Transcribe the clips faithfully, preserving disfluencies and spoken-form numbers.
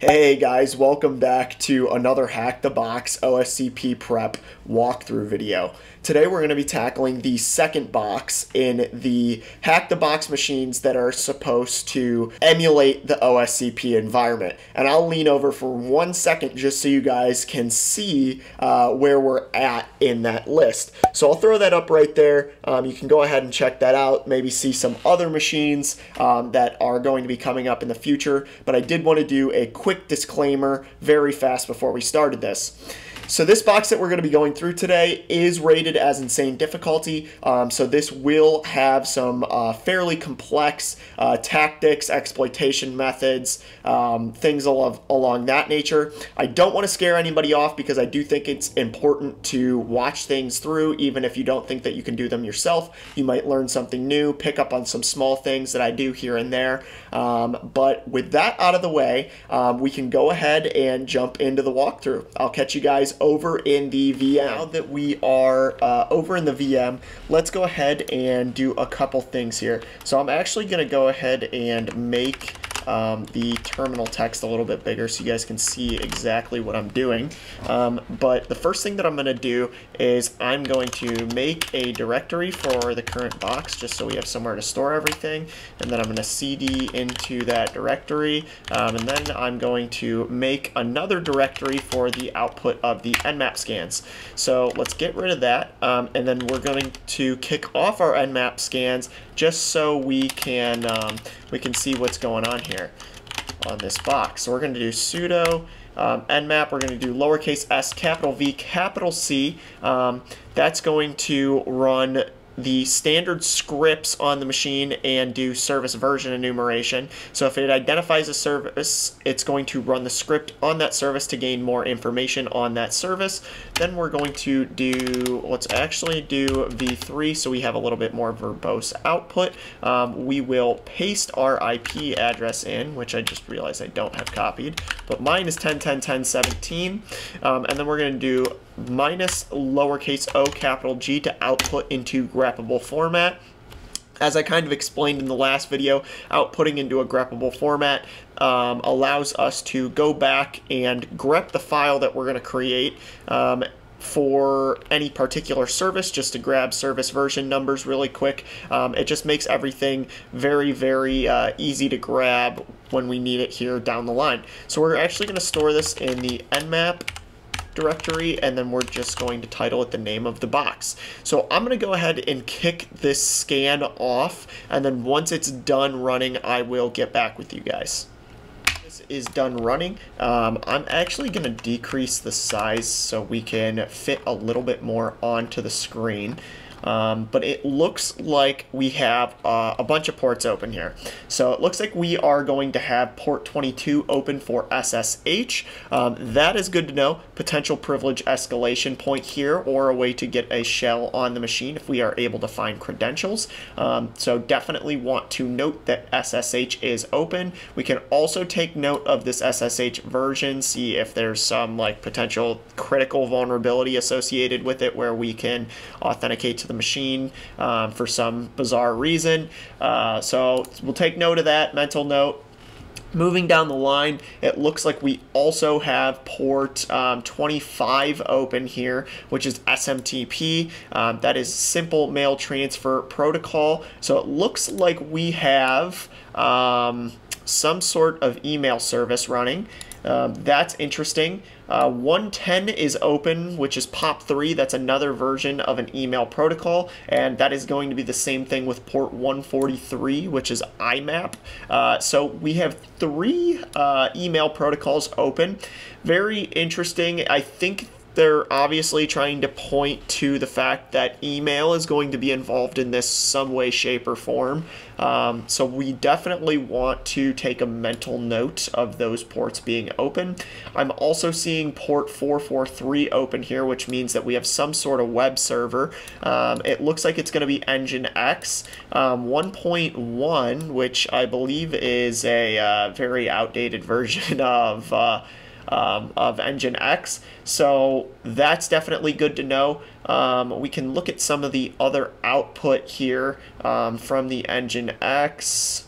Hey guys, welcome back to another Hack the Box O S C P prep walkthrough video. Today we're going to be tackling the second box in the Hack the Box machines that are supposed to emulate the O S C P environment. And I'll lean over for one second just so you guys can see uh, where we're at in that list. So I'll throw that up right there. Um, you can go ahead and check that out, maybe see some other machines um, that are going to be coming up in the future. But I did want to do a quick disclaimer very fast before we started this. So this box that we're going to be going through today is rated as insane difficulty. Um, so this will have some uh, fairly complex uh, tactics, exploitation methods, um, things al along that nature. I don't want to scare anybody off because I do think it's important to watch things through. Even if you don't think that you can do them yourself, you might learn something new, pick up on some small things that I do here and there. Um, but with that out of the way, um, we can go ahead and jump into the walkthrough. I'll catch you guys over in the V M. Now that we are uh, over in the V M, let's go ahead and do a couple things here. So I'm actually going to go ahead and make um, the terminal text a little bit bigger so you guys can see exactly what I'm doing. Um, but the first thing that I'm going to do is I'm going to make a directory for the current box just so we have somewhere to store everything. And then I'm going to C D into that directory. Um, and then I'm going to make another directory for the output of the N map scans. So let's get rid of that. Um, and then we're going to kick off our N map scans just so we can, um, we can see what's going on here. Here on this box. So we're going to do sudo um, N map, we're going to do lowercase s, capital V, capital C. Um, that's going to run the standard scripts on the machine and do service version enumeration. So if it identifies a service, it's going to run the script on that service to gain more information on that service. Then we're going to do, let's actually do v three so we have a little bit more verbose output. Um, we will paste our I P address in, which I just realized I don't have copied, but mine is ten ten ten seventeen. Um, and then we're going to do minus lowercase o capital G to output into greppable format. As I kind of explained in the last video, outputting into a greppable format um, allows us to go back and grep the file that we're going to create um, for any particular service, just to grab service version numbers really quick. Um, it just makes everything very, very uh, easy to grab when we need it here down the line. So we're actually going to store this in the N map directory, and then we're just going to title it the name of the box. So I'm going to go ahead and kick this scan off, and then once it's done running, I will get back with you guys. This is done running. Um, I'm actually going to decrease the size so we can fit a little bit more onto the screen. Um, but it looks like we have uh, a bunch of ports open here. So it looks like we are going to have port twenty-two open for S S H. Um, that is good to know. Potential privilege escalation point here, or a way to get a shell on the machine if we are able to find credentials. Um, so definitely want to note that S S H is open. We can also take note of this S S H version, see if there's some like potential critical vulnerability associated with it where we can authenticate to the machine um, for some bizarre reason. Uh, so we'll take note of that, mental note. Moving down the line, it looks like we also have port um, twenty-five open here, which is S M T P. Um, that is Simple Mail Transfer Protocol. So it looks like we have um, some sort of email service running. Um, that's interesting. Uh, one ten is open, which is pop three. That's another version of an email protocol, and that is going to be the same thing with port one forty-three, which is I map. Uh, so we have three uh, email protocols open. Very interesting. I think they're obviously trying to point to the fact that email is going to be involved in this some way, shape, or form. Um, so we definitely want to take a mental note of those ports being open. I'm also seeing port four forty-three open here, which means that we have some sort of web server. Um, it looks like it's going to be N G I N X um, one point one, which I believe is a uh, very outdated version of uh, Um, of N G I N X, so that's definitely good to know. Um, we can look at some of the other output here um, from the N G I N X.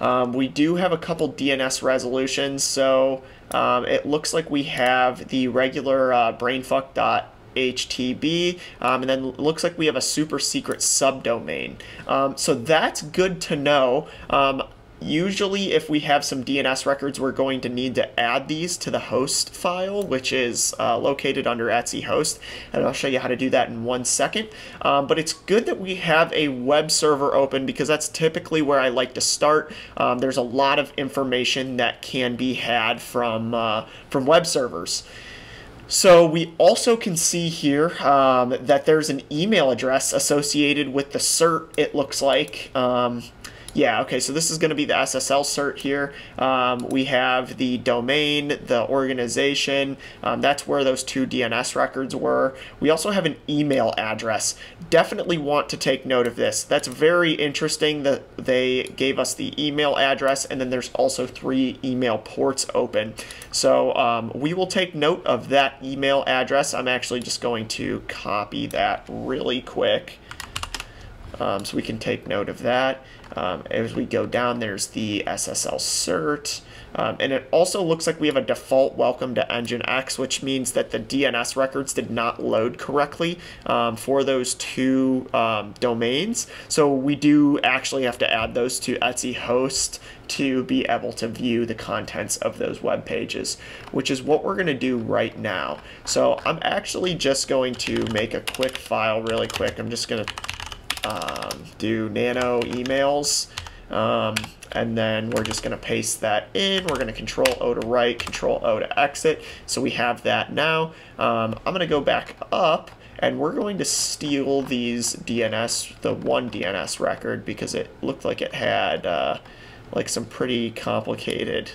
Um, we do have a couple D N S resolutions, so um, it looks like we have the regular uh, brainfuck dot H T B, um, and then looks like we have a super secret subdomain. Um, so that's good to know. Um, Usually if we have some D N S records, we're going to need to add these to the host file, which is uh, located under etsy host, and I'll show you how to do that in one second. Um, but it's good that we have a web server open, because that's typically where I like to start. Um, there's a lot of information that can be had from, uh, from web servers. So we also can see here um, that there's an email address associated with the cert, it looks like. Um, Yeah, okay, so this is going to be the S S L cert here. Um, we have the domain, the organization. Um, that's where those two D N S records were. We also have an email address. Definitely want to take note of this. That's very interesting that they gave us the email address, and then there's also three email ports open. So um, we will take note of that email address. I'm actually just going to copy that really quick. Um, so we can take note of that. Um, as we go down, there's the S S L cert. Um, and it also looks like we have a default welcome to N G I N X, which means that the D N S records did not load correctly um, for those two um, domains. So we do actually have to add those to etsy host to be able to view the contents of those web pages, which is what we're going to do right now. So I'm actually just going to make a quick file really quick. I'm just going to Um, do nano emails, um, and then we're just going to paste that in. We're going to control O to write, control O to exit. So we have that now. Um, I'm going to go back up, and we're going to steal these D N S, the one D N S record, because it looked like it had uh, like some pretty complicated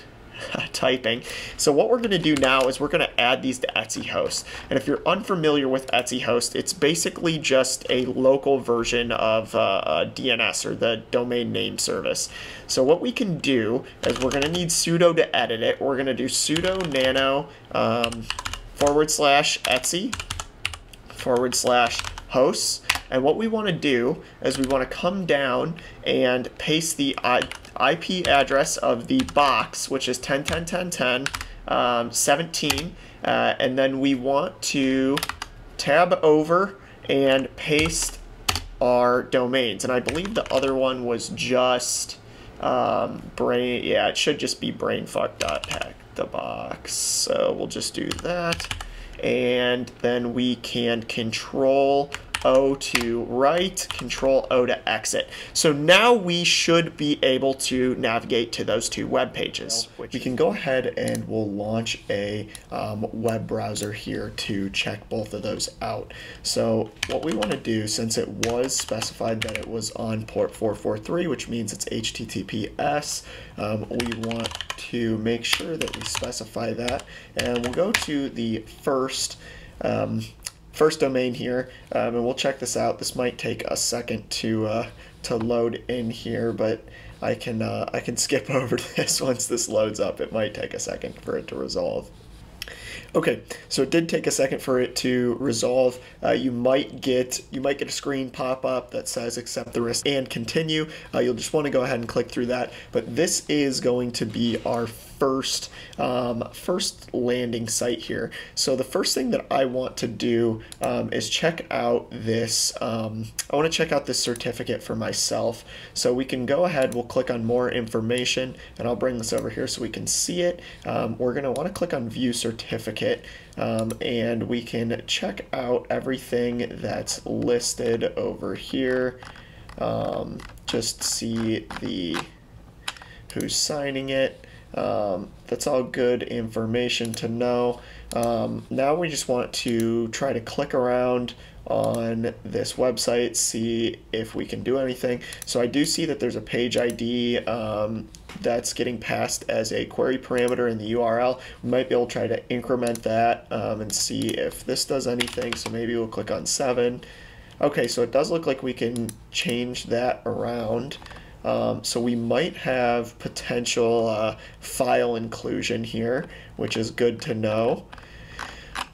typing. So what we're going to do now is we're going to add these to etsy host. And if you're unfamiliar with etsy host, it's basically just a local version of uh, a D N S, or the domain name service. So what we can do is we're going to need sudo to edit it. We're going to do sudo nano um, forward slash etsy forward slash hosts. And what we want to do is we want to come down and paste the I P address of the box, which is ten dot ten dot ten dot ten dot seventeen, um, uh, and then we want to tab over and paste our domains. And I believe the other one was just um, brain, yeah, it should just be brainfuck dot hack the box. So we'll just do that. And then we can control O to write, control O to exit. So now we should be able to navigate to those two web pages. We can go ahead and we'll launch a um, web browser here to check both of those out. So what we want to do, since it was specified that it was on port four forty-three, which means it's H T T P S, um, we want to make sure that we specify that, and we'll go to the first um, first domain here, um, and we'll check this out. This might take a second to uh, to load in here, but I can uh, I can skip over this once this loads up. It might take a second for it to resolve. Okay, so it did take a second for it to resolve. Uh, you might get you might get a screen pop up that says accept the risk and continue. Uh, you'll just want to go ahead and click through that. But this is going to be our first um, first landing site here. So the first thing that I want to do um, is check out this. Um, I want to check out this certificate for myself. So we can go ahead. We'll click on more information, and I'll bring this over here so we can see it. Um, we're going to want to click on view certificate. Um, and we can check out everything that's listed over here. Um, just see the who's signing it. Um, that's all good information to know. Um, now we just want to try to click around on this website, see if we can do anything. So I do see that there's a page I D um, that's getting passed as a query parameter in the U R L. We might be able to try to increment that um, and see if this does anything. So maybe we'll click on seven. Okay, so it does look like we can change that around. Um, so we might have potential uh, file inclusion here, which is good to know.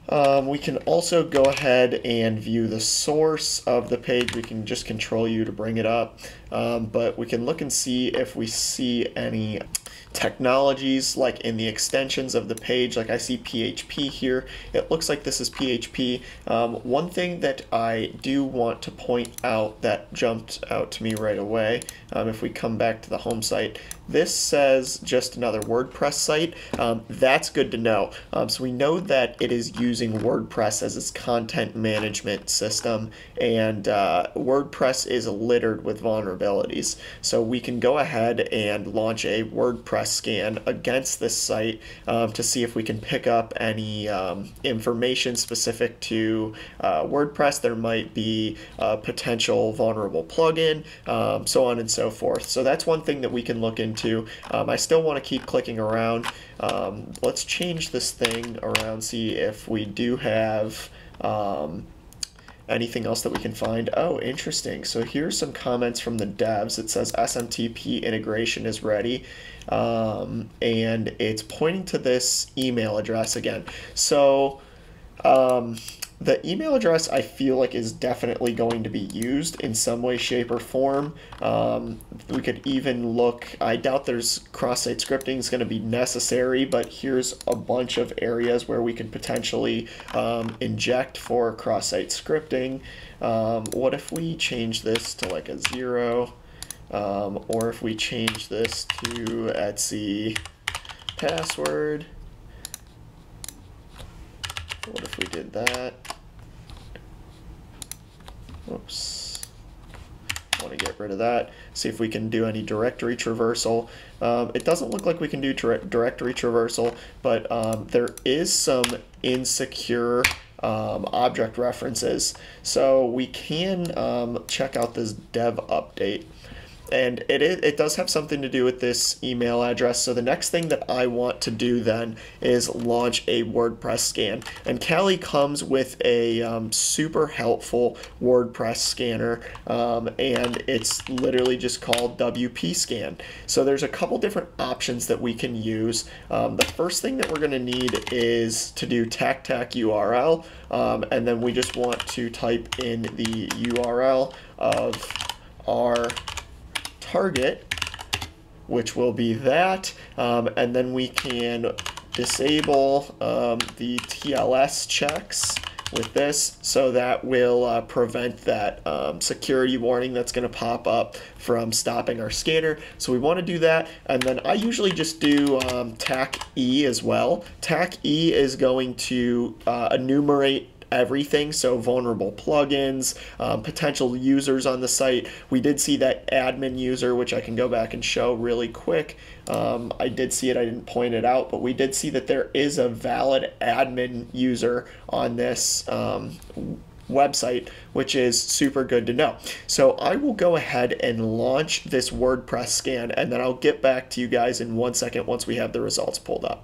Um, we can also go ahead and view the source of the page. We can just control U to bring it up, um, but we can look and see if we see any technologies like in the extensions of the page. Like I see P H P here. It looks like this is P H P. Um, one thing that I do want to point out that jumped out to me right away, um, if we come back to the home site, this says just another WordPress site. Um, that's good to know. Um, so we know that it is using WordPress as its content management system, and uh, WordPress is littered with vulnerabilities. So we can go ahead and launch a WordPress scan against this site um, to see if we can pick up any um, information specific to uh, WordPress. There might be a potential vulnerable plugin, um, so on and so forth. So that's one thing that we can look into. To. Um, I still want to keep clicking around. Um, let's change this thing around, see if we do have um, anything else that we can find. Oh, interesting. So here's some comments from the devs. It says S M T P integration is ready. Um, and it's pointing to this email address again. So um, the email address I feel like is definitely going to be used in some way, shape, or form. Um, we could even look, I doubt there's cross-site scripting is going to be necessary, but here's a bunch of areas where we could potentially um, inject for cross-site scripting. Um, what if we change this to like a zero? Um, or if we change this to Etsy password? What if we did that? Whoops. Want to get rid of that. See if we can do any directory traversal. Um, it doesn't look like we can do directory traversal, but um, there is some insecure um, object references. So we can um, check out this dev update. And it, it does have something to do with this email address. So the next thing that I want to do then is launch a WordPress scan. And Kali comes with a um, super helpful WordPress scanner, um, and it's literally just called W P Scan. So there's a couple different options that we can use. Um, the first thing that we're going to need is to do tac tac U R L, um, and then we just want to type in the U R L of our target, which will be that, um, and then we can disable um, the T L S checks with this, so that will uh, prevent that um, security warning that's going to pop up from stopping our scanner. So we want to do that, and then I usually just do um, tac E as well. Tac E is going to uh, enumerate everything, so vulnerable plugins, um, potential users on the site. We did see that admin user, which I can go back and show really quick. Um, I did see it, I didn't point it out, but we did see that there is a valid admin user on this um, website, which is super good to know. So I will go ahead and launch this WordPress scan, and then I'll get back to you guys in one second once we have the results pulled up.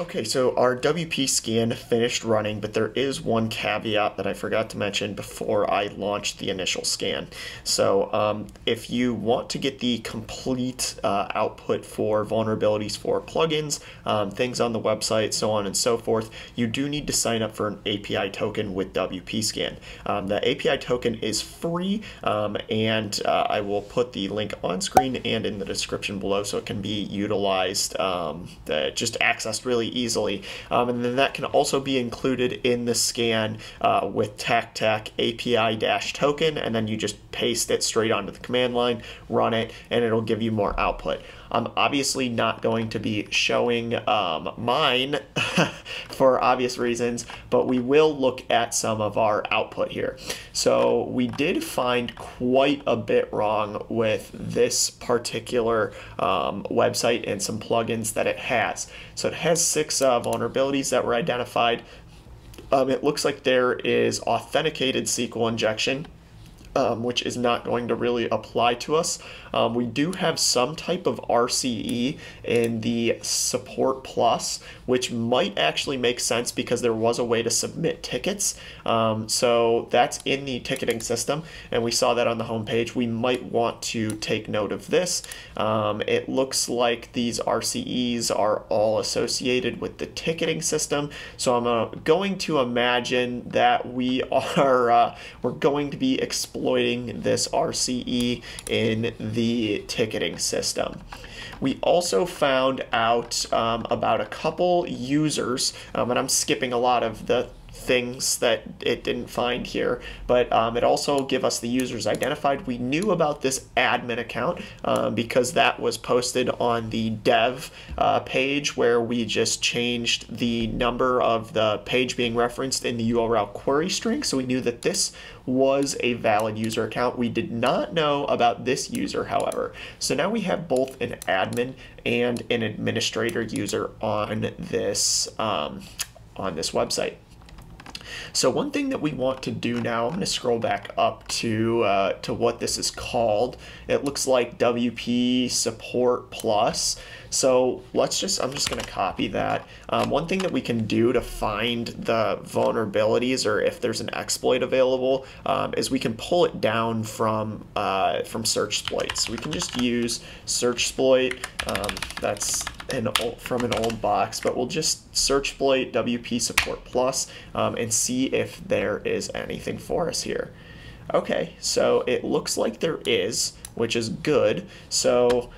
Okay, so our W P scan finished running, but there is one caveat that I forgot to mention before I launched the initial scan. So um, if you want to get the complete uh, output for vulnerabilities for plugins, um, things on the website, so on and so forth, you do need to sign up for an A P I token with W P scan. Um, the A P I token is free, um, and uh, I will put the link on screen and in the description below so it can be utilized, um, uh, just accessed really easily, um, and then that can also be included in the scan uh, with tac tac A P I dash token, and then you just paste it straight onto the command line, run it, and it'll give you more output. I'm obviously not going to be showing um, mine for obvious reasons, but we will look at some of our output here. So we did find quite a bit wrong with this particular um, website and some plugins that it has. So it has six uh, vulnerabilities that were identified. Um, it looks like there is authenticated S Q L injection, Um, which is not going to really apply to us. Um, we do have some type of R C E in the Support Plus, which might actually make sense because there was a way to submit tickets. Um, so that's in the ticketing system, and we saw that on the homepage. We might want to take note of this. Um, it looks like these R C Es are all associated with the ticketing system. So I'm uh, going to imagine that we are uh, we're going to be exploring exploiting this R C E in the ticketing system. We also found out um, about a couple users, um, and I'm skipping a lot of the things that it didn't find here, but um, it also gave us the users identified. We knew about this admin account um, because that was posted on the dev uh, page, where we just changed the number of the page being referenced in the U R L query string. So we knew that this was a valid user account. We did not know about this user, however. So now we have both an admin and an administrator user on this, um, on this website. So one thing that we want to do now, I'm going to scroll back up to uh, to what this is called. It looks like W P Support Plus. So let's just, I'm just going to copy that. Um, one thing that we can do to find the vulnerabilities, or if there's an exploit available, um, is we can pull it down from uh, from SearchSploit. So we can just use SearchSploit. Um, that's an old, from an old box, but we'll just SearchSploit W P Support Plus um, and see if there is anything for us here. Okay, so it looks like there is, which is good. So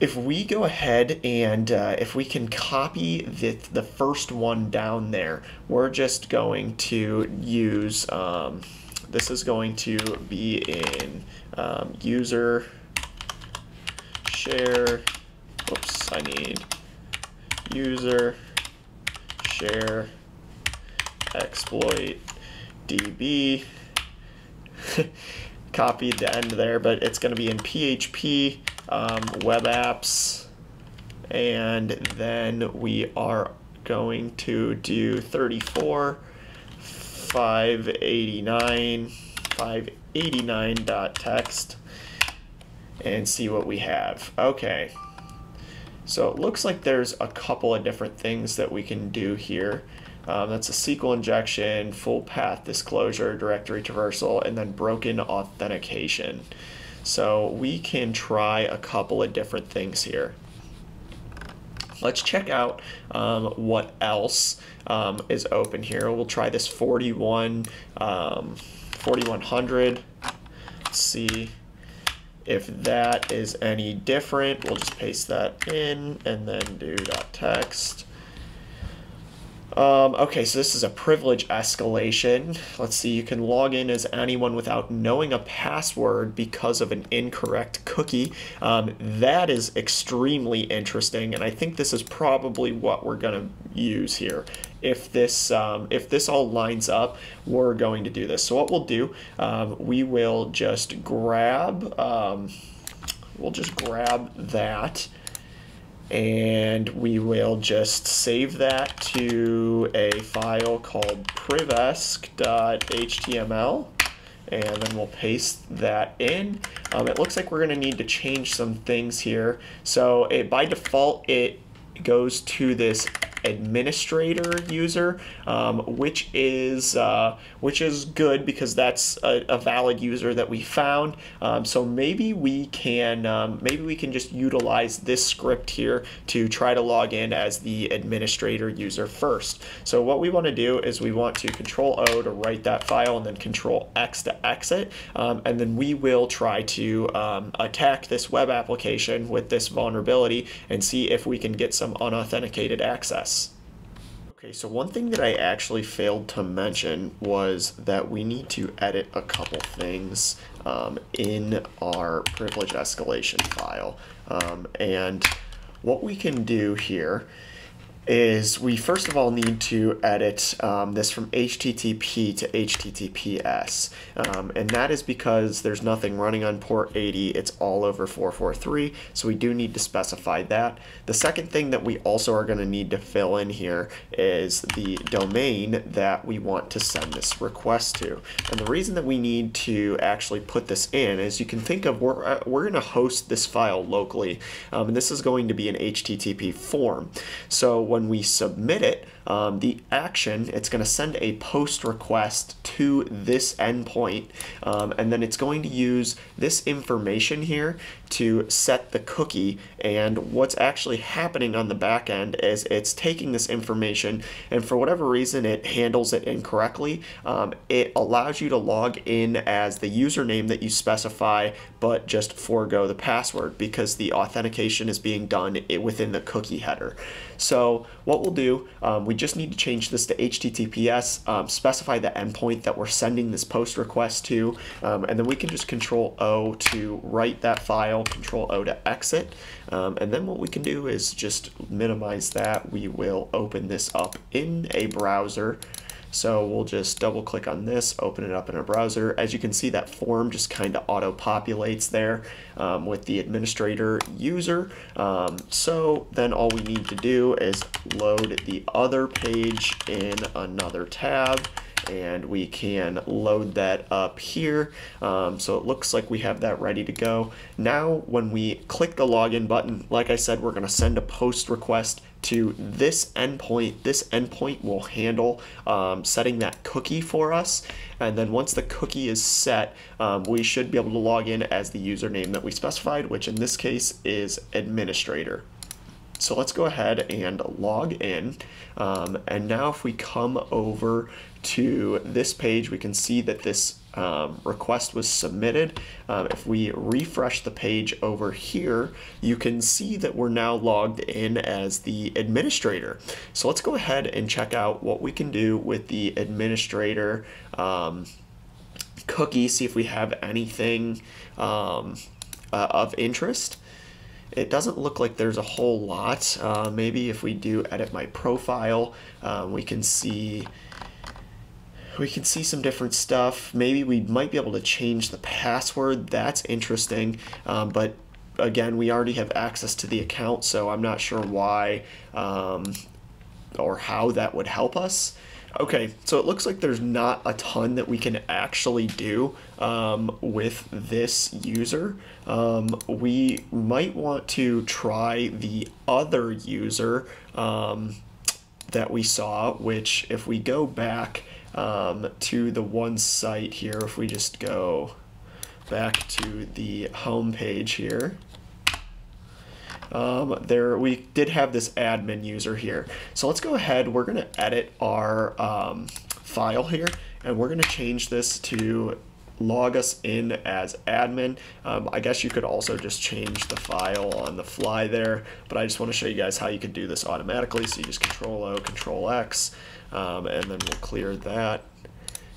if we go ahead and uh, if we can copy the, the first one down there, we're just going to use, um, this is going to be in um, user share, oops, I need user share exploit D B. Copied the end there, but it's going to be in P H P, um, web apps, and then we are going to do thirty-four, five eighty-nine, five eighty-nine dot text and see what we have. Okay, so it looks like there's a couple of different things that we can do here. Um, that's a S Q L injection, full path disclosure, directory traversal, and then broken authentication. So we can try a couple of different things here. Let's check out um, what else um, is open here. We'll try this forty-one, forty-one hundred. Let's see if that is any different. We'll just paste that in and then do .text. Um, okay, so this is a privilege escalation. Let's see, you can log in as anyone without knowing a password because of an incorrect cookie. Um, that is extremely interesting, and I think this is probably what we're gonna use here. If this, um, if this all lines up, we're going to do this. So what we'll do, um, we will just grab, um, we'll just grab that, and we will just save that to a file called privesc dot H T M L, and then we'll paste that in. Um, it looks like we're gonna need to change some things here. So it, by default, it goes to this administrator user, um, which is uh, which is good because that's a, a valid user that we found. Um, so maybe we can um, maybe we can just utilize this script here to try to log in as the administrator user first. So what we want to do is we want to Control O to write that file, and then Control X to exit, um, and then we will try to um, attack this web application with this vulnerability and see if we can get some unauthenticated access. Okay, so one thing that I actually failed to mention was that we need to edit a couple things um, in our privilege escalation file. Um, and what we can do here is we first of all need to edit um, this from H T T P to H T T P S, um, and that is because there's nothing running on port eighty, it's all over four forty-three, so we do need to specify that. The second thing that we also are going to need to fill in here is the domain that we want to send this request to, and the reason that we need to actually put this in is you can think of we're, we're going to host this file locally, um, and this is going to be an H T T P form. So when we submit it, um, the action, it's going to send a post request to this endpoint, um, and then it's going to use this information here to set the cookie. And what's actually happening on the back end is it's taking this information, and for whatever reason it handles it incorrectly. Um, it allows you to log in as the username that you specify, but just forego the password because the authentication is being done within the cookie header. So what we'll do, um, we just need to change this to H T T P S, um, specify the endpoint that we're sending this post request to, um, and then we can just control O to write that file, control O to exit, um, and then what we can do is just minimize that. We will open this up in a browser. So we'll just double click on this, open it up in a browser. As you can see, that form just kind of auto populates there um, with the administrator user. Um, so then all we need to do is load the other page in another tab, and we can load that up here. Um, so it looks like we have that ready to go. Now, when we click the login button, like I said, we're gonna send a post request to this endpoint. This endpoint will handle um, setting that cookie for us. And then once the cookie is set, um, we should be able to log in as the username that we specified, which in this case is administrator. So let's go ahead and log in. Um, and now if we come over to this page, we can see that this um, request was submitted. Um, if we refresh the page over here, you can see that we're now logged in as the administrator. So let's go ahead and check out what we can do with the administrator um, cookie, see if we have anything um, uh, of interest. It doesn't look like there's a whole lot. Uh, maybe if we do edit my profile, um, we can see we can see some different stuff. Maybe we might be able to change the password. That's interesting, um, but again, we already have access to the account, so I'm not sure why um, or how that would help us. Okay, so it looks like there's not a ton that we can actually do um, with this user. Um, we might want to try the other user um, that we saw, which if we go back um, to the one site here, if we just go back to the home page here, Um, there we did have this admin user here. So let's go ahead, we're gonna edit our um, file here, and we're gonna change this to log us in as admin. Um, I guess you could also just change the file on the fly there, but I just wanna show you guys how you could do this automatically. So you just control O, control X, um, and then we'll clear that.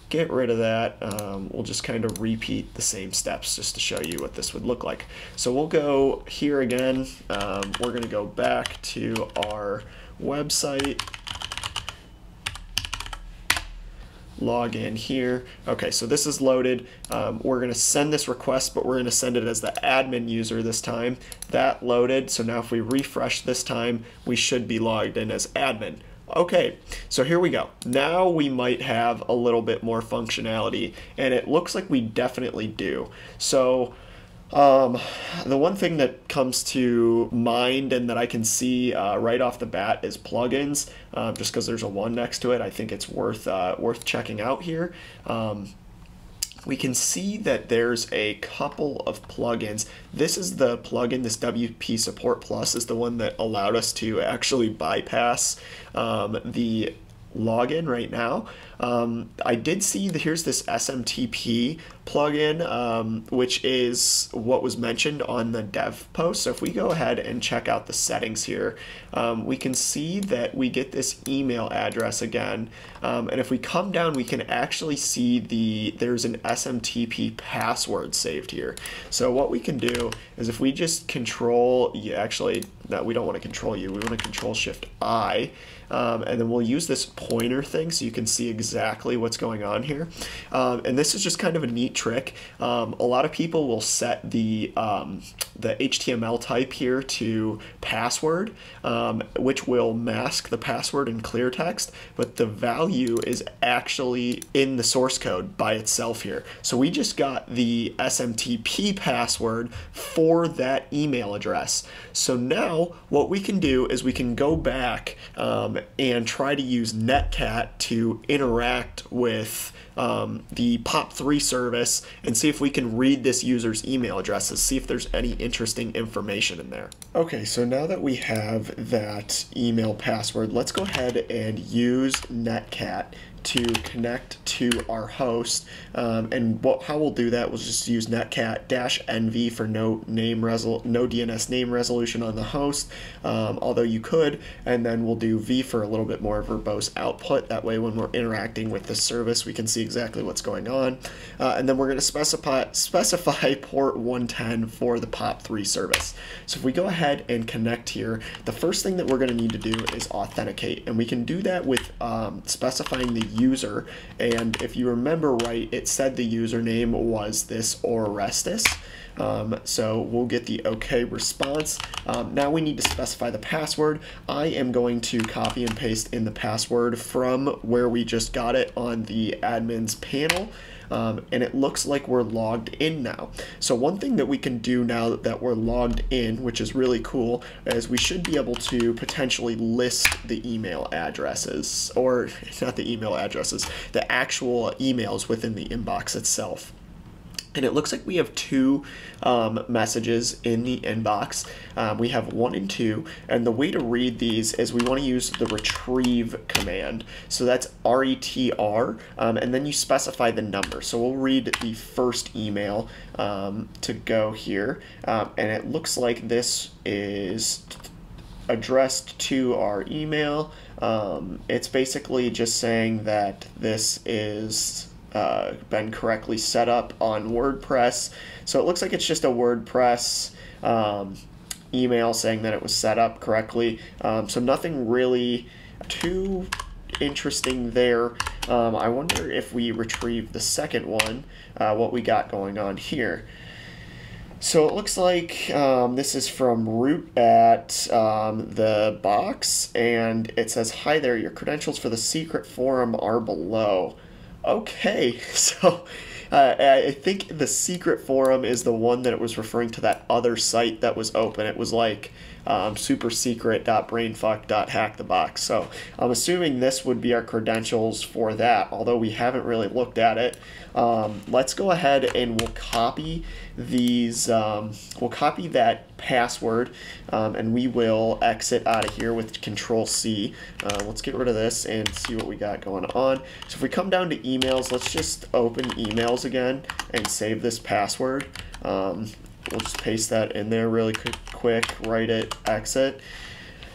Get rid of that. Um, we'll just kind of repeat the same steps just to show you what this would look like. So we'll go here again. Um, we're going to go back to our website. Log in here. Okay, so this is loaded. Um, we're going to send this request, but we're going to send it as the admin user this time. That loaded. So now if we refresh this time, we should be logged in as admin. Okay, so here we go. Now we might have a little bit more functionality, and it looks like we definitely do. So um, the one thing that comes to mind and that I can see uh, right off the bat is plugins. Uh, just because there's a one next to it, I think it's worth uh, worth checking out here. Um, We can see that there's a couple of plugins. This is the plugin, this W P Support Plus is the one that allowed us to actually bypass um, the login right now. Um, I did see that here's this S M T P plugin, um, which is what was mentioned on the dev post. So if we go ahead and check out the settings here, um, we can see that we get this email address again. Um, and if we come down, we can actually see the there's an S M T P password saved here. So what we can do is if we just control, you actually, no, we don't want to control you, we want to control shift I, um, and then we'll use this pointer thing so you can see exactly what's going on here. Um, and this is just kind of a neat trick. Um, a lot of people will set the, um, the H T M L type here to password, um, which will mask the password in clear text, but the value is actually in the source code by itself here. So we just got the S M T P password for that email address. So now what we can do is we can go back um, and try to use Netcat to interact with um, the pop three service and see if we can read this user's email addresses, see if there's any interesting information in there. Okay, so now that we have that email password, let's go ahead and use Netcat to connect to our host, um, and what, how we'll do that, we'll just use netcat-nv for no name resol no D N S name resolution on the host, um, although you could, and then we'll do v for a little bit more verbose output. That way, when we're interacting with the service, we can see exactly what's going on, uh, and then we're going to specify specify port one ten for the pop three service. So if we go ahead and connect here, the first thing that we're going to need to do is authenticate, and we can do that with um, specifying the user. And if you remember right, it said the username was this Orestis. Um, so we'll get the okay response. Um, now we need to specify the password. I am going to copy and paste in the password from where we just got it on the admins panel. Um, and it looks like we're logged in now. So one thing that we can do now that we're logged in, which is really cool, is we should be able to potentially list the email addresses, or not the email addresses, the actual emails within the inbox itself. And it looks like we have two um, messages in the inbox. Um, we have one and two, and the way to read these is we want to use the retrieve command. So that's R E T R, um, and then you specify the number. So we'll read the first email um, to go here, um, and it looks like this is addressed to our email. Um, it's basically just saying that this is Uh, been correctly set up on WordPress. So it looks like it's just a WordPress um, email saying that it was set up correctly. Um, so nothing really too interesting there. Um, I wonder if we retrieve the second one, uh, what we got going on here. So it looks like um, this is from root at um, the box, and it says, "Hi there, your credentials for the secret forum are below." Okay, so uh, I think the secret forum is the one that it was referring to, that other site that was open. It was like um, supersecret.brainfuck.hackthebox. So I'm assuming this would be our credentials for that, although we haven't really looked at it. Um, let's go ahead and we'll copy these, um, we'll copy that password, um, and we will exit out of here with Control C. Uh, let's get rid of this and see what we got going on. So if we come down to emails, let's just open emails again and save this password. Um, we'll just paste that in there really quick, quick write it, exit.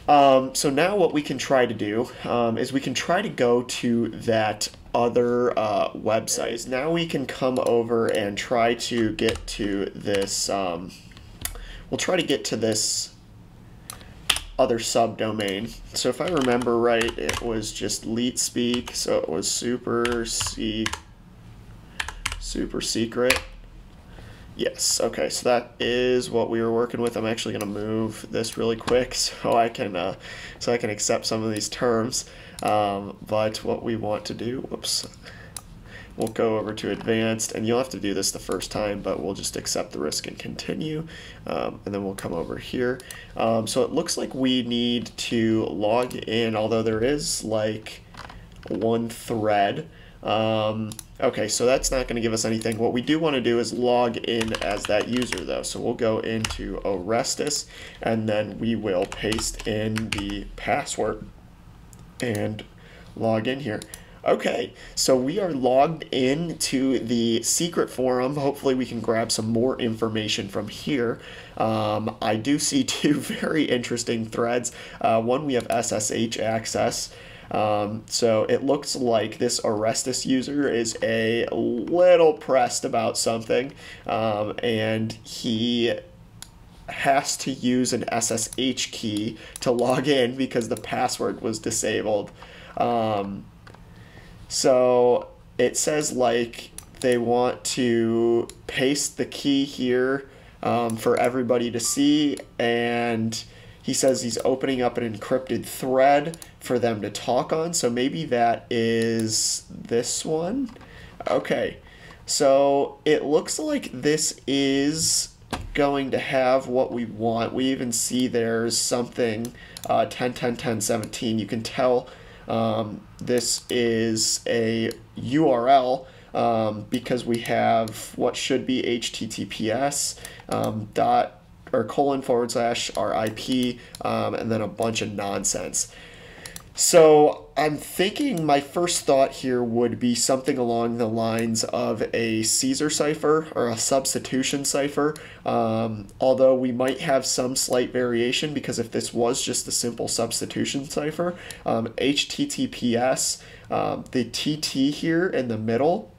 Um, so now what we can try to do um, is we can try to go to that other uh, websites. Now we can come over and try to get to this, um, we'll try to get to this other subdomain. So if I remember right, it was just leetspeak, so it was super, se super secret. Yes, okay, so that is what we were working with. I'm actually gonna move this really quick so I can uh, so I can accept some of these terms. Um, but what we want to do, whoops, we'll go over to advanced, and you'll have to do this the first time, but we'll just accept the risk and continue, um, and then we'll come over here. Um, so it looks like we need to log in, although there is like one thread. Um, okay, so that's not going to give us anything. What we do want to do is log in as that user though. So we'll go into Orestis, and then we will paste in the password and log in here. Okay, so we are logged in to the secret forum. Hopefully we can grab some more information from here. Um, I do see two very interesting threads. Uh, one, we have S S H access. Um, so it looks like this Orestis user is a little pressed about something, um, and he has to use an S S H key to log in because the password was disabled. Um, So it says like they want to paste the key here um, for everybody to see, and he says he's opening up an encrypted thread for them to talk on. So maybe that is this one. Okay, so it looks like this is going to have what we want. We even see there's something uh, ten ten ten seventeen. You can tell Um, this is a U R L um, because we have what should be H T T P S um, dot or colon forward slash our I P um, and then a bunch of nonsense. So I'm thinking my first thought here would be something along the lines of a Caesar cipher or a substitution cipher, um, although we might have some slight variation because if this was just a simple substitution cipher, um, H T T P S, um, the T T here in the middle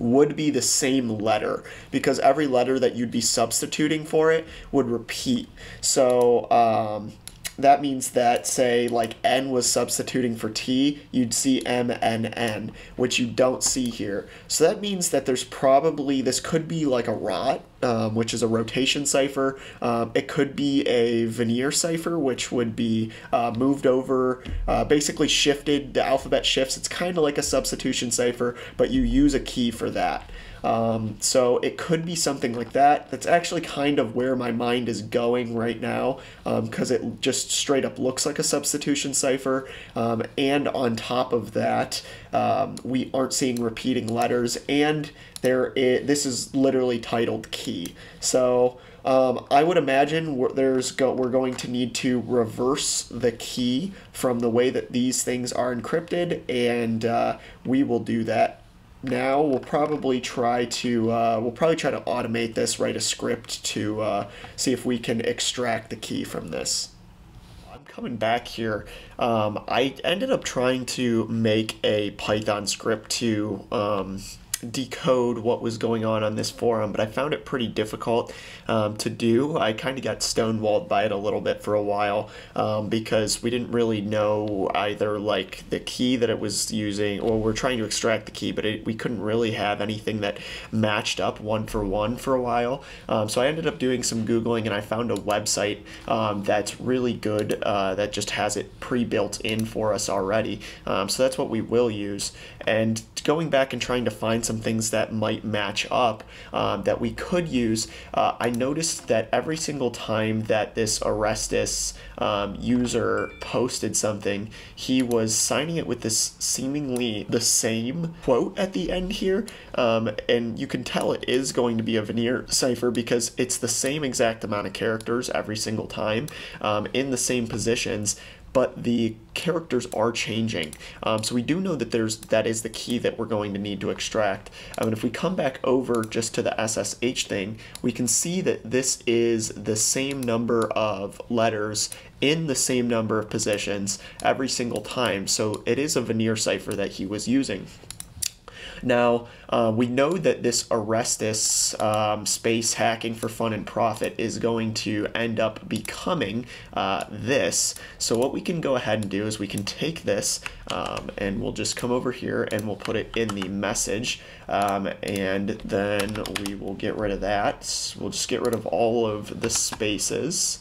would be the same letter because every letter that you'd be substituting for it would repeat. So um, that means that, say, like N was substituting for T, you'd see M N N, which you don't see here. So that means that there's probably, this could be like a rot, um, which is a rotation cipher. Um, it could be a Vigenère cipher, which would be uh, moved over, uh, basically shifted, the alphabet shifts. It's kind of like a substitution cipher, but you use a key for that. Um, so it could be something like that. That's actually kind of where my mind is going right now, because um, it just straight up looks like a substitution cipher. Um, and on top of that, um, we aren't seeing repeating letters, and there is, this is literally titled key. So um, I would imagine we're, there's go, we're going to need to reverse the key from the way that these things are encrypted, and uh, we will do that. Now we'll probably try to uh, we'll probably try to automate this, write a script to uh, see if we can extract the key from this. I'm coming back here. Um, I ended up trying to make a Python script to um, decode what was going on on this forum, but I found it pretty difficult um, to do. I kind of got stonewalled by it a little bit for a while um, because we didn't really know either like the key that it was using, or we're trying to extract the key, but it, we couldn't really have anything that matched up one for one for a while. Um, so I ended up doing some Googling, and I found a website um, that's really good uh, that just has it pre-built in for us already. Um, so that's what we will use. And going back and trying to find some things that might match up um, that we could use, uh, I noticed that every single time that this Orestis um, user posted something, he was signing it with this seemingly the same quote at the end here, um, and you can tell it is going to be a Vigenère cipher because it's the same exact amount of characters every single time um, in the same positions, but the characters are changing. Um, so we do know that there's that is the key that we're going to need to extract. I mean, if we come back over just to the S S H thing, we can see that this is the same number of letters in the same number of positions every single time. So it is a Vigenère cipher that he was using. Now, uh, we know that this Orestis um, space hacking for fun and profit is going to end up becoming uh, this. So what we can go ahead and do is we can take this um, and we'll just come over here and we'll put it in the message, um, and then we will get rid of that. We'll just get rid of all of the spaces.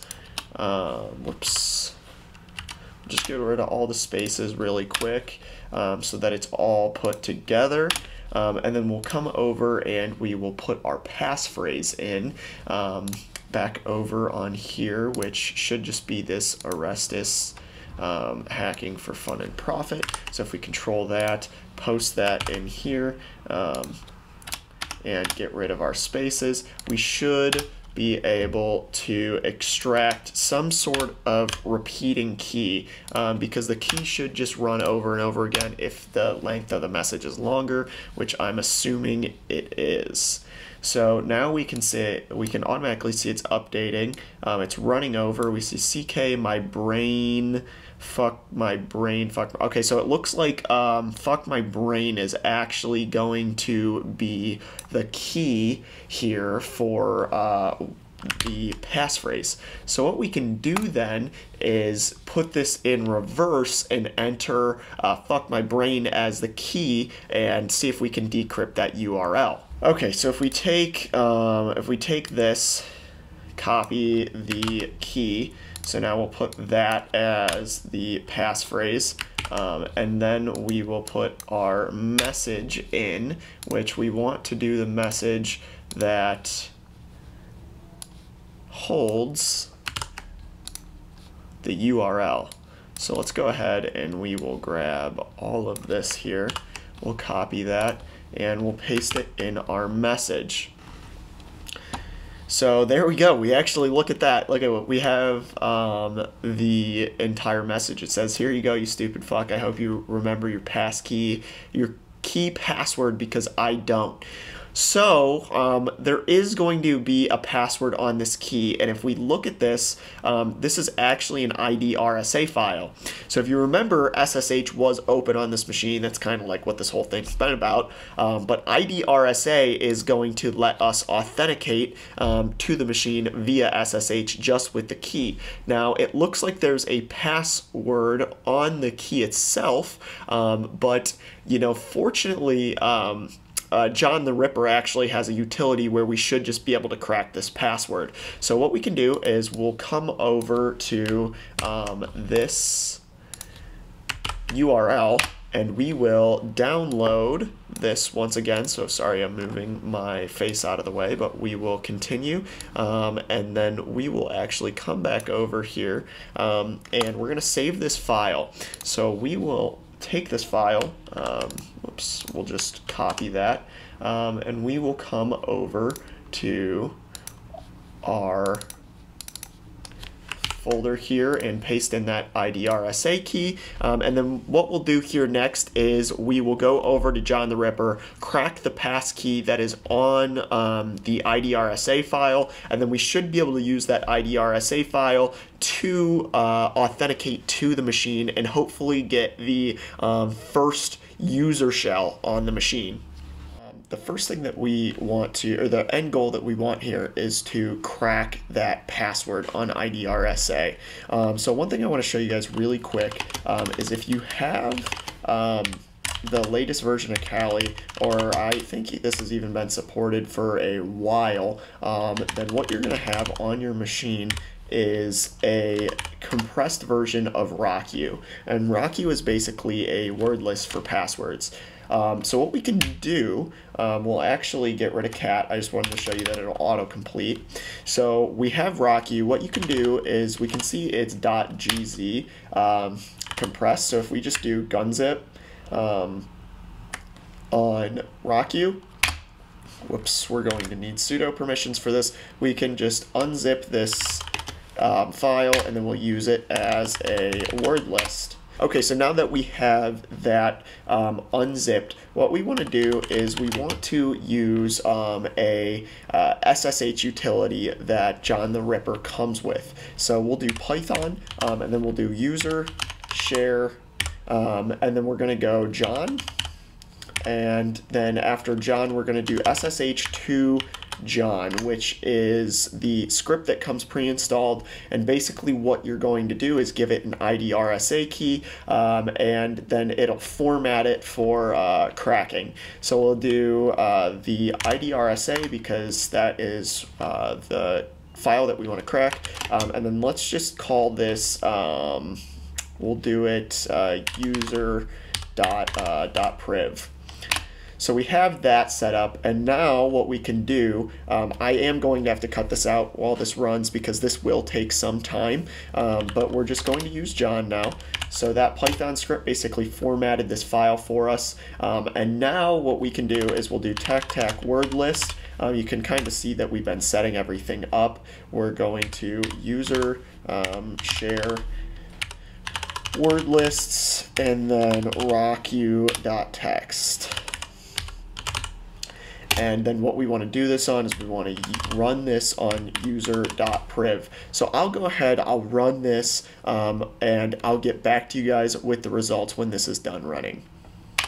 Um, whoops. Just get rid of all the spaces really quick um, so that it's all put together, um, and then we'll come over and we will put our passphrase in um, back over on here, which should just be this Orestis um, hacking for fun and profit. So if we control that, post that in here, um, and get rid of our spaces, we should be able to extract some sort of repeating key, um, because the key should just run over and over again if the length of the message is longer, which I'm assuming it is. So now we can see, we can automatically see it's updating. Um, it's running over. We see C K, my brain, fuck my brain, fuck. Okay, so it looks like um, fuck my brain is actually going to be the key here for uh, the passphrase. So what we can do then is put this in reverse and enter uh, fuck my brain as the key and see if we can decrypt that U R L. Okay, so if we take um, if we take this, copy the key, so now we'll put that as the passphrase, um, and then we will put our message in, which we want to do the message that holds the U R L. So let's go ahead and we will grab all of this here, we'll copy that, and we'll paste it in our message. So there we go. We actually look at that. Look at what we have, um, the entire message. It says, here you go, you stupid fuck. I hope you remember your passkey, your key password, because I don't. So um, there is going to be a password on this key, and if we look at this, um, this is actually an I D R S A file. So if you remember, S S H was open on this machine. That's kind of like what this whole thing's been about. Um, but I D R S A is going to let us authenticate um, to the machine via S S H just with the key. Now it looks like there's a password on the key itself, um, but you know, fortunately, um, Uh, John the Ripper actually has a utility where we should just be able to crack this password. So what we can do is we'll come over to um, this U R L and we will download this once again. So sorry, I'm moving my face out of the way, but we will continue, um, and then we will actually come back over here, um, and we're gonna save this file. So we will take this file, um, whoops, we'll just copy that, um, and we will come over to our folder here and paste in that I D R S A key, um, and then what we'll do here next is we will go over to John the Ripper, crack the pass key that is on um, the I D R S A file, and then we should be able to use that I D R S A file to uh, authenticate to the machine and hopefully get the um, first user shell on the machine. The first thing that we want to, or the end goal that we want here, is to crack that password on I D R S A. Um, so one thing I want to show you guys really quick um, is if you have um, the latest version of Kali, or I think this has even been supported for a while, um, then what you're going to have on your machine is a compressed version of RockYou. And RockYou is basically a word list for passwords. Um, so what we can do, um, we'll actually get rid of cat. I just wanted to show you that it'll autocomplete. So we have RockYou. What you can do is we can see it's .gz um, compressed. So if we just do gunzip um, on RockYou, whoops, we're going to need sudo permissions for this. We can just unzip this um, file and then we'll use it as a word list. Okay, so now that we have that um, unzipped, what we want to do is we want to use um, a uh, S S H utility that John the Ripper comes with. So we'll do Python, um, and then we'll do user, share, um, and then we're going to go John, and then after John, we're going to do S S H to John, which is the script that comes pre-installed, and basically what you're going to do is give it an I D R S A key, um, and then it'll format it for uh, cracking. So we'll do uh, the I D R S A because that is uh, the file that we want to crack, um, and then let's just call this, um, we'll do it uh, user dot, uh, dot priv. So we have that set up, and now what we can do, um, I am going to have to cut this out while this runs because this will take some time, um, but we're just going to use John now. So that Python script basically formatted this file for us, um, and now what we can do is we'll do tac tac word list, Um, you can kind of see that we've been setting everything up. We're going to user um, share word lists and then rock you dot text. And then what we want to do this on is we want to run this on user.priv. So I'll go ahead, I'll run this, um, and I'll get back to you guys with the results when this is done running.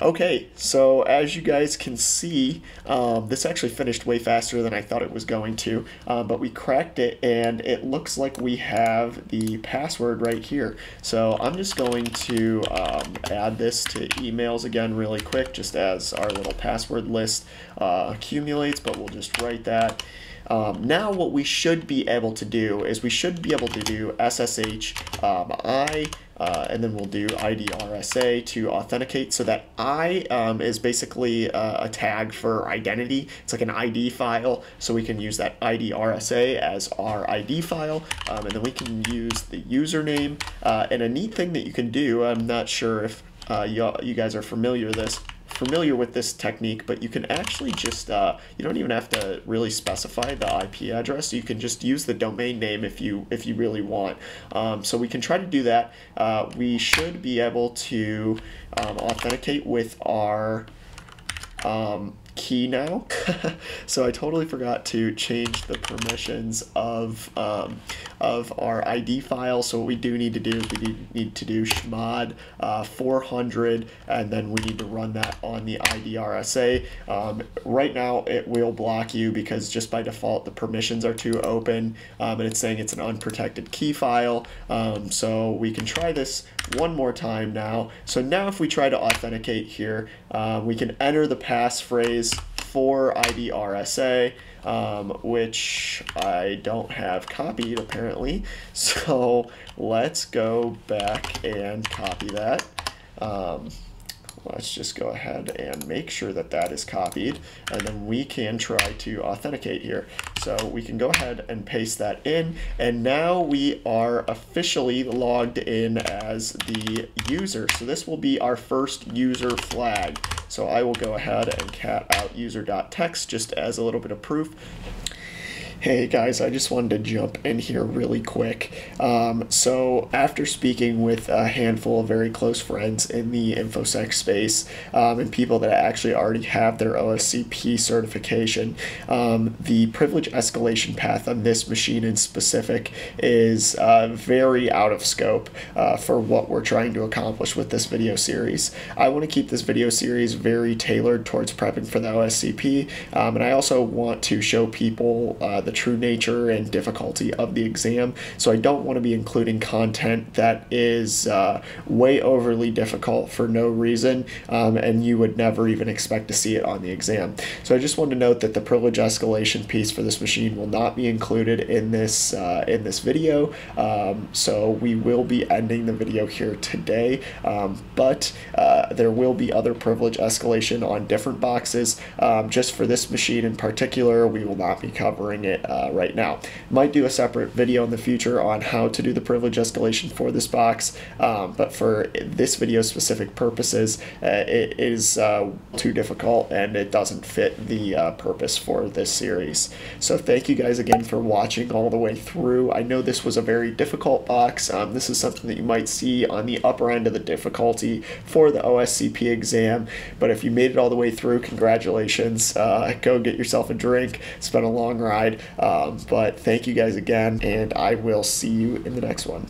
Okay, so as you guys can see, um, this actually finished way faster than I thought it was going to, uh, but we cracked it, and it looks like we have the password right here. So I'm just going to um, add this to emails again really quick, just as our little password list uh, accumulates, but we'll just write that. Um, now what we should be able to do is we should be able to do S S H um, I, Uh, and then we'll do I D R S A to authenticate. So that I um, is basically uh, a tag for identity. It's like an I D file. So we can use that I D R S A as our I D file. Um, and then we can use the username. Uh, and a neat thing that you can do, I'm not sure if uh, you, you guys are familiar with this. familiar with this technique, but you can actually just, uh, you don't even have to really specify the I P address. You can just use the domain name if you if you really want. Um, so we can try to do that. Uh, we should be able to um, authenticate with our um, key now. So I totally forgot to change the permissions of um, of our I D file. So what we do need to do is we need, need to do chmod uh, four hundred, and then we need to run that on the I D R S A. Um, right now it will block you because just by default the permissions are too open, um, and it's saying it's an unprotected key file. Um, so we can try this one more time now. So now if we try to authenticate here, uh, we can enter the passphrase for I D R S A, um, which I don't have copied apparently. So let's go back and copy that. Um, let's just go ahead and make sure that that is copied, and then we can try to authenticate here. So we can go ahead and paste that in, and now we are officially logged in as the user. So this will be our first user flag. So I will go ahead and cat out user.txt just as a little bit of proof. Hey guys, I just wanted to jump in here really quick. Um, so after speaking with a handful of very close friends in the InfoSec space, um, and people that actually already have their O S C P certification, um, the privilege escalation path on this machine in specific is uh, very out of scope uh, for what we're trying to accomplish with this video series. I want to keep this video series very tailored towards prepping for the O S C P, um, and I also want to show people uh, the true nature and difficulty of the exam. So I don't want to be including content that is uh, way overly difficult for no reason, um, and you would never even expect to see it on the exam. So I just wanted to note that the privilege escalation piece for this machine will not be included in this uh, in this video. Um, so we will be ending the video here today, um, but uh, there will be other privilege escalation on different boxes. Um, just for this machine in particular, we will not be covering it Uh, right now. Might do a separate video in the future on how to do the privilege escalation for this box, um, but for this video specific purposes, uh, it is uh, too difficult and it doesn't fit the uh, purpose for this series. So thank you guys again for watching all the way through. I know this was a very difficult box. Um, this is something that you might see on the upper end of the difficulty for the O S C P exam, but if you made it all the way through, congratulations. Uh, go get yourself a drink. It's been a long ride. Um, but thank you guys again, and I will see you in the next one.